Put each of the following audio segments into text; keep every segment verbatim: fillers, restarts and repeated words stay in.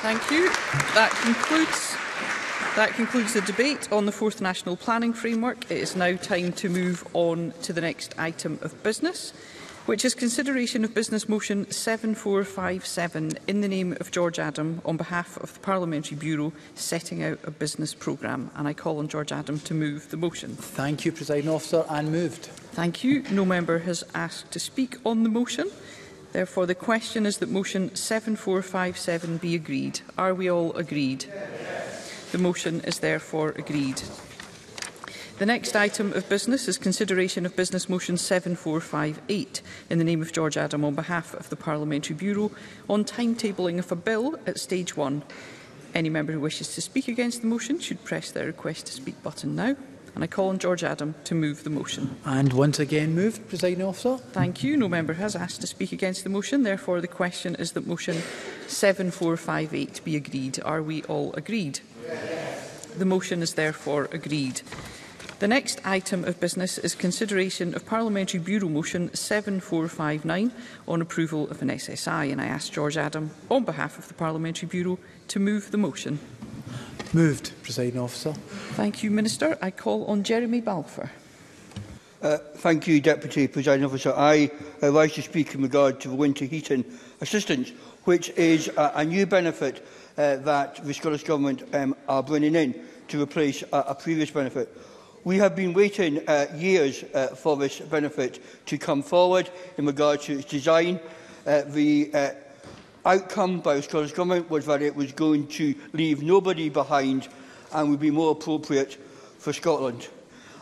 Thank you. That concludes, that concludes the debate on the fourth National Planning Framework. It is now time to move on to the next item of business, which is consideration of Business Motion seven four five seven in the name of George Adam on behalf of the Parliamentary Bureau setting out a business programme. And I call on George Adam to move the motion. Thank you, Presiding Officer, and moved. Thank you. No member has asked to speak on the motion. Therefore, the question is that motion seven four five seven be agreed. Are we all agreed? Yes. The motion is therefore agreed. The next item of business is consideration of Business Motion seven four five eight in the name of George Adam on behalf of the Parliamentary Bureau on timetabling of a bill at stage one. Any member who wishes to speak against the motion should press their request to speak button now. And I call on George Adam to move the motion. And once again moved, Presiding Officer. Thank you. No member has asked to speak against the motion. Therefore, the question is that motion seven four five eight be agreed. Are we all agreed? Yes. The motion is therefore agreed. The next item of business is consideration of Parliamentary Bureau Motion seven four five nine on approval of an S S I. And I ask George Adam, on behalf of the Parliamentary Bureau, to move the motion. Moved, Presiding Officer. Thank you, Minister. I call on Jeremy Balfour. Uh, thank you, Deputy Presiding Officer. I uh, rise to speak in regard to the winter heating assistance, which is a, a new benefit uh, that the Scottish Government um, are bringing in to replace a, a previous benefit. We have been waiting uh, years uh, for this benefit to come forward in regard to its design. Uh, the uh, outcome by the Scottish Government was that it was going to leave nobody behind and would be more appropriate for Scotland.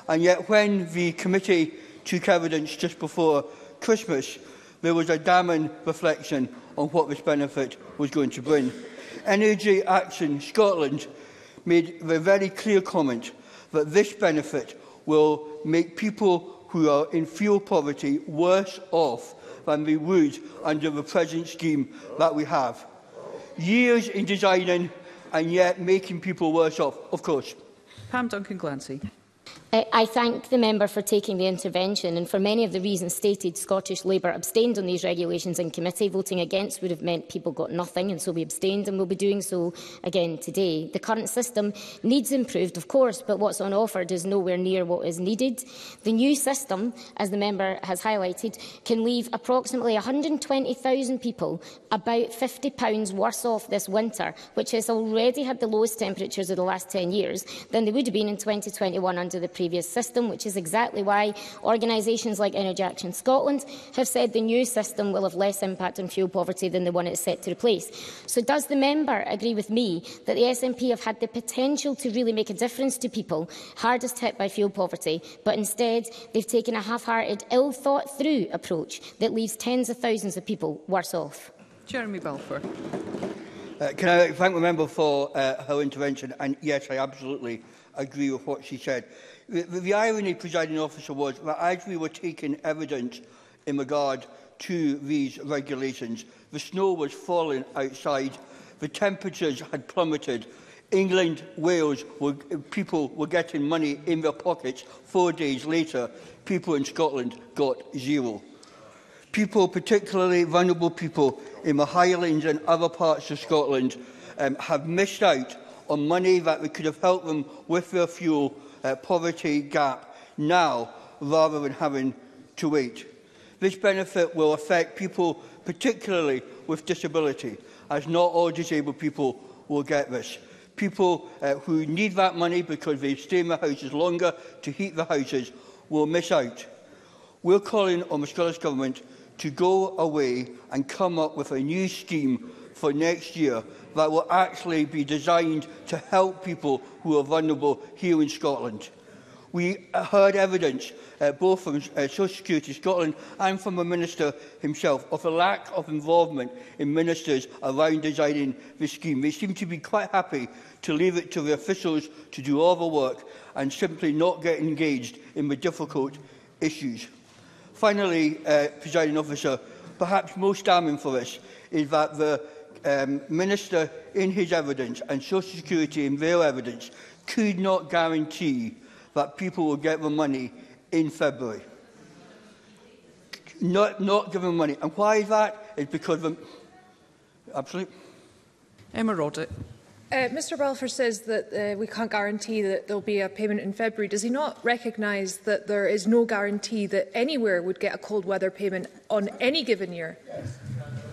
And yet when the committee took evidence just before Christmas, there was a damning reflection on what this benefit was going to bring. Energy Action Scotland made the very clear comment that this benefit will make people who are in fuel poverty worse off than they would under the present scheme that we have. Years in designing and yet making people worse off, of course. Pam Duncan Glancy. I, I thank the member for taking the intervention, and for many of the reasons stated, Scottish Labour abstained on these regulations in committee. Voting against would have meant people got nothing, and so we abstained and will be doing so again today. The current system needs improved, of course, but what's on offer is nowhere near what is needed. The new system, as the member has highlighted, can leave approximately one hundred and twenty thousand people about fifty pounds worse off this winter, which has already had the lowest temperatures of the last ten years, than they would have been in twenty twenty-one under the previous system, which is exactly why organisations like Energy Action Scotland have said the new system will have less impact on fuel poverty than the one it's set to replace. So does the member agree with me that the S N P have had the potential to really make a difference to people hardest hit by fuel poverty, but instead they've taken a half-hearted, ill-thought-through approach that leaves tens of thousands of people worse off? Jeremy Balfour. Uh, can I thank the member for uh, her intervention? And yes, I absolutely agree with what she said. The, the irony, Presiding Officer, was that as we were taking evidence in regard to these regulations, the snow was falling outside, the temperatures had plummeted, England, Wales, were, people were getting money in their pockets. Four days later, people in Scotland got zero. People, particularly vulnerable people in the Highlands and other parts of Scotland, um, have missed out on money that we could have helped them with their fuel Uh, poverty gap now, rather than having to wait. This benefit will affect people, particularly with disability, as not all disabled people will get this. People uh, who need that money because they stay in their houses longer to heat their houses will miss out. We're calling on the Scottish Government to go away and come up with a new scheme for next year that will actually be designed to help people who are vulnerable here in Scotland. We heard evidence, uh, both from uh, Social Security Scotland and from the Minister himself, of a lack of involvement in ministers around designing this scheme. They seem to be quite happy to leave it to the officials to do all the work and simply not get engaged in the difficult issues. Finally, uh, Presiding Officer, perhaps most damning for this is that the Um, Minister in his evidence and Social Security in their evidence could not guarantee that people will get the money in February. Not, not given money. And why is that? It's because of... Absolutely. Emma Roddick. Uh, Mr Balfour says that uh, we can't guarantee that there will be a payment in February. Does he not recognise that there is no guarantee that anywhere would get a cold weather payment on any given year?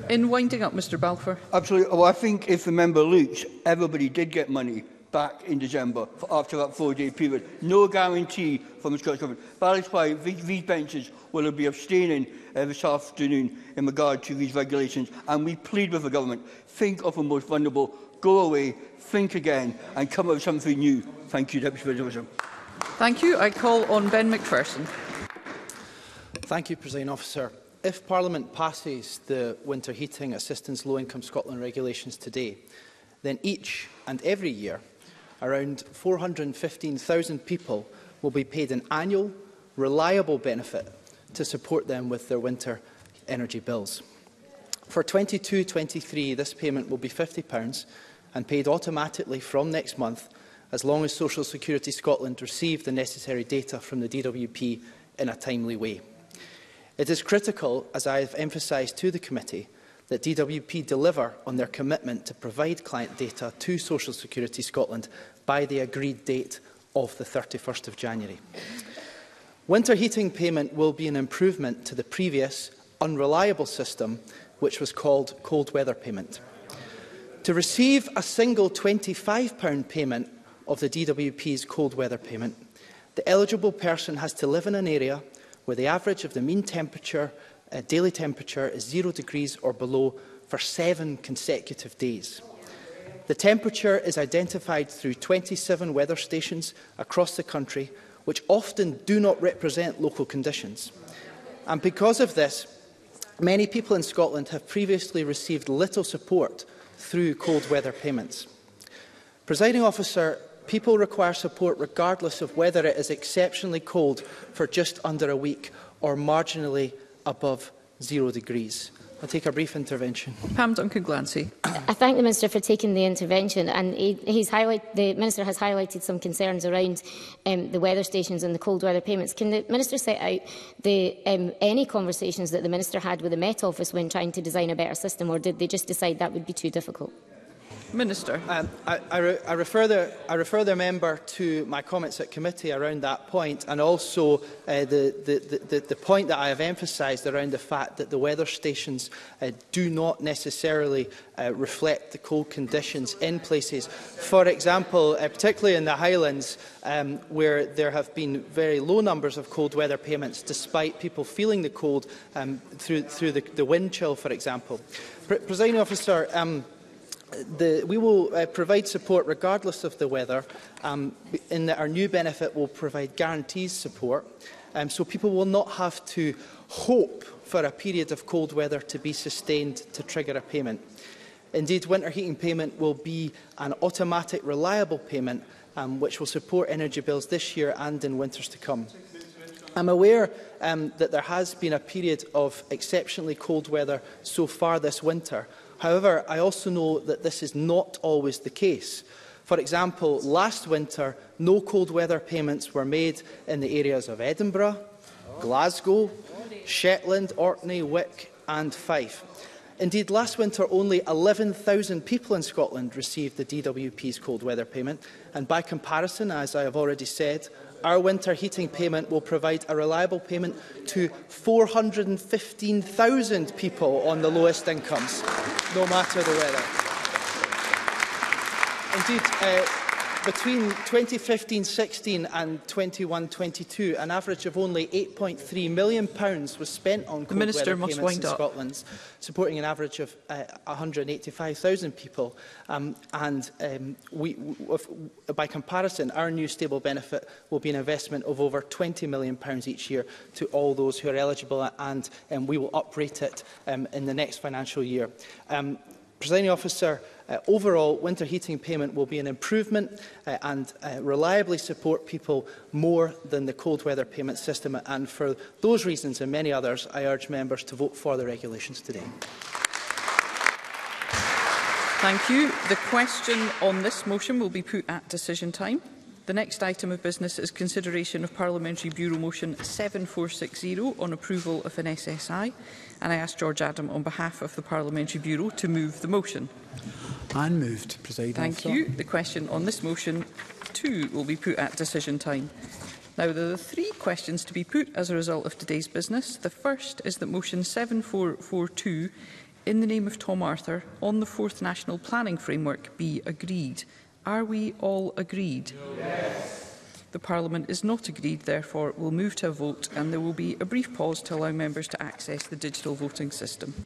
In winding up, Mr Balfour. Absolutely. Well, I think if the member looks, everybody did get money back in December for after that four-day period. No guarantee from the Scottish Government. That is why these, these benches will be abstaining uh, this afternoon in regard to these regulations. And we plead with the Government, think of the most vulnerable. Go away, think again and come up with something new. Thank you, Deputy President. Thank you. I call on Ben McPherson. Thank you, Presiding Officer. If Parliament passes the Winter Heating Assistance Low-Income Scotland regulations today, then each and every year around four hundred and fifteen thousand people will be paid an annual, reliable benefit to support them with their winter energy bills. For twenty-two twenty-three, this payment will be fifty pounds and paid automatically from next month, as long as Social Security Scotland receive the necessary data from the D W P in a timely way. It is critical, as I have emphasised to the committee, that D W P deliver on their commitment to provide client data to Social Security Scotland by the agreed date of the thirty-first of January. Winter heating payment will be an improvement to the previous unreliable system, which was called cold weather payment. To receive a single twenty-five pounds payment of the D W P's cold weather payment, the eligible person has to live in an area where the average of the mean temperature, uh, daily temperature is zero degrees or below for seven consecutive days. The temperature is identified through twenty-seven weather stations across the country, which often do not represent local conditions. And because of this, many people in Scotland have previously received little support through cold weather payments. Presiding Officer, people require support regardless of whether it is exceptionally cold for just under a week or marginally above zero degrees. I'll take a brief intervention. Pam Duncan Glancy. I thank the Minister for taking the intervention, and he, he's highlight, the Minister has highlighted some concerns around um, the weather stations and the cold weather payments. Can the Minister set out the, um, any conversations that the Minister had with the Met Office when trying to design a better system, or did they just decide that would be too difficult? Minister. Um, I, I, re I, refer the, I refer the member to my comments at committee around that point, and also uh, the, the, the, the point that I have emphasised around the fact that the weather stations uh, do not necessarily uh, reflect the cold conditions in places. For example, uh, particularly in the Highlands, um, where there have been very low numbers of cold weather payments, despite people feeling the cold um, through, through the, the wind chill, for example. Pre Presiding Officer, um, The, we will uh, provide support regardless of the weather, um, in that our new benefit will provide guarantees support, um, so people will not have to hope for a period of cold weather to be sustained to trigger a payment. Indeed, winter heating payment will be an automatic, reliable payment, um, which will support energy bills this year and in winters to come. I'm aware um, that there has been a period of exceptionally cold weather so far this winter. However, I also know that this is not always the case. For example, last winter, no cold weather payments were made in the areas of Edinburgh, Glasgow, Shetland, Orkney, Wick and Fife. Indeed, last winter, only eleven thousand people in Scotland received the D W P's cold weather payment. And by comparison, as I have already said, our winter heating payment will provide a reliable payment to four hundred and fifteen thousand people on the lowest incomes, no matter the weather. Indeed, uh, between twenty fifteen sixteen and twenty-one twenty-two, an average of only eight point three million pounds was spent on cold weather payments in Scotland, supporting an average of uh, one hundred and eighty-five thousand people. Um, and um, we, w by comparison, our new stable benefit will be an investment of over twenty million pounds each year to all those who are eligible, and um, we will uprate it um, in the next financial year. Um, Presiding Officer, uh, overall, winter heating payment will be an improvement uh, and uh, reliably support people more than the cold weather payment system. And for those reasons and many others, I urge members to vote for the regulations today. Thank you. The question on this motion will be put at decision time. The next item of business is consideration of Parliamentary Bureau Motion seven four six zero on approval of an S S I, and I ask George Adam on behalf of the Parliamentary Bureau to move the motion. And moved, Presiding Officer. Thank you. The question on this motion two will be put at decision time. Now, there are three questions to be put as a result of today's business. The first is that motion seven four four two, in the name of Tom Arthur, on the fourth National Planning Framework be agreed. Are we all agreed? Yes. The Parliament is not agreed, therefore we will move to a vote, and there will be a brief pause to allow members to access the digital voting system.